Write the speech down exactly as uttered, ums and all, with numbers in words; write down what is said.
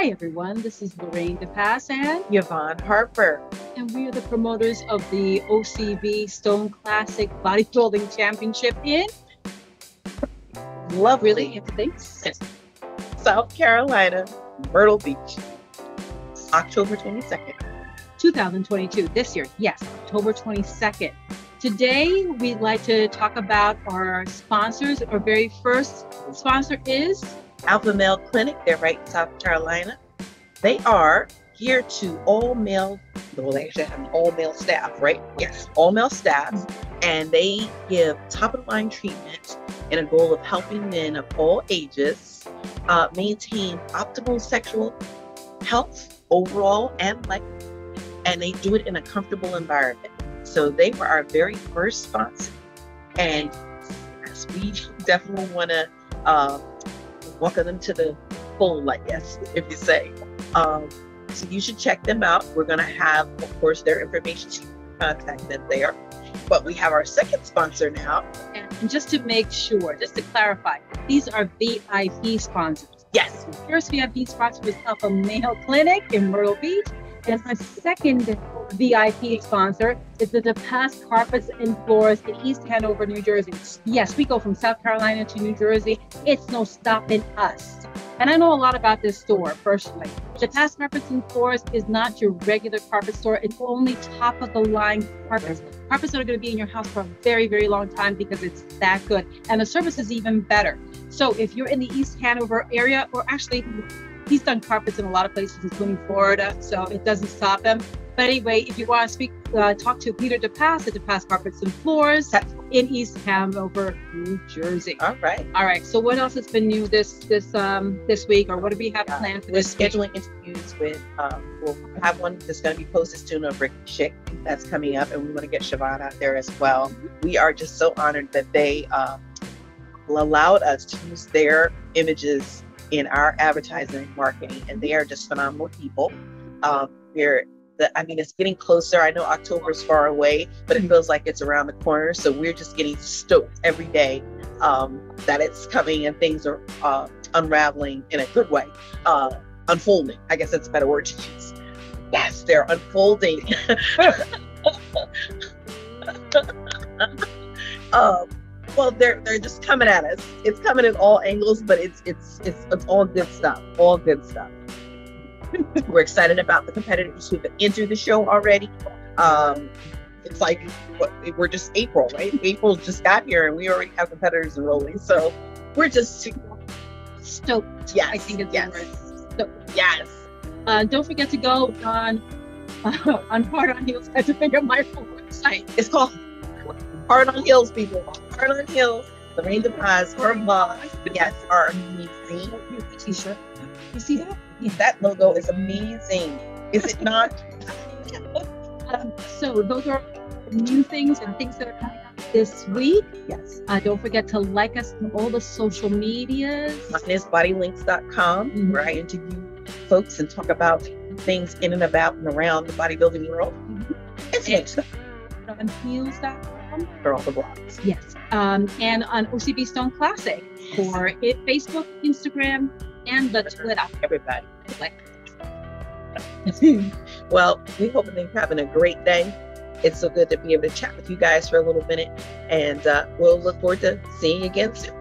Hi everyone, this is Lorraine DePass and Yvonne Harper, and we are the promoters of the O C B Stone Classic Bodybuilding Championship in lovely, really, if you think, South Carolina, Myrtle Beach, October twenty-second, two thousand twenty-two, this year, yes, October twenty-second. Today, we'd like to talk about our sponsors. Our very first sponsor is Alpha Male Clinic. They're right in South Carolina. They are geared to all male, well, they actually have an all male staff, right? Yes, all male staffs. And they give top of the line treatment in a goal of helping men of all ages uh, maintain optimal sexual health overall and life. And they do it in a comfortable environment. So they were our very first sponsor. And yes, we definitely want to uh, welcome them to the fold, I guess, if you say. Um, so you should check them out. We're going to have, of course, their information to contact them there. But we have our second sponsor now. And just to make sure, just to clarify, these are V I P sponsors. Yes. The first V I P sponsor was Alpha Male Clinic in Myrtle Beach. And our second V I P sponsor is the DePass Carpets and Floors in East Hanover, New Jersey. Yes, we go from South Carolina to New Jersey. It's no stopping us. And I know a lot about this store personally. DePass Carpets and Floors is not your regular carpet store. It's only top of the line carpets. Carpets that are going to be in your house for a very, very long time because it's that good. And the service is even better. So if you're in the East Hanover area, or actually, he's done carpets in a lot of places, including Florida, so it doesn't stop him. But anyway, if you want to speak, uh, talk to Peter DePass at DePass Carpets and Floors in East Hanover, New Jersey. All right. All right. So what else has been new this this um, this week, or what do we have uh, planned for this week? We're scheduling interviews with, um, we'll have one that's going to be posted soon of Ricky Schick. That's coming up, and we want to get Siobhan out there as well. Mm-hmm. We are just so honored that they uh, allowed us to use their images in our advertising and marketing, and they are just phenomenal people. Um, they're, the, I mean, it's getting closer. I know October is far away, but it feels like it's around the corner. So we're just getting stoked every day um, that it's coming and things are uh, unraveling in a good way, uh, unfolding. I guess that's a better word to use. Yes, they're unfolding. um, Well, they're they're just coming at us. It's coming at all angles, but it's it's it's it's all good stuff. All good stuff. We're excited about the competitors who've entered the show already. Um, it's like what, we're just April, right? April just got here, and we already have competitors enrolling. So we're just super stoked. Yes, I think it's yes, stoked. Yes. Uh, don't forget to go on uh, on Hard on Heels. I had to figure out my website. It's called Hard on Heels, people. Hard on Heels. Lorraine DePass, her mom, yes, are amazing. T-shirt. You see that? Yeah. That logo is amazing. Is it not? um, so those are new things and things that are coming up this week. Yes. Uh, don't forget to like us on all the social medias. Mine is body links dot com, mm-hmm. where I interview folks and talk about things in and about and around the bodybuilding world. Mm-hmm. It's and stuff. On heels dot com. For all the blogs. Yes. Um, and on O C B Stone Classic for it, Facebook, Instagram, and the Twitter. Everybody. Like. Well, we hope that you're having a great day. It's so good to be able to chat with you guys for a little minute, and uh, we'll look forward to seeing you again soon.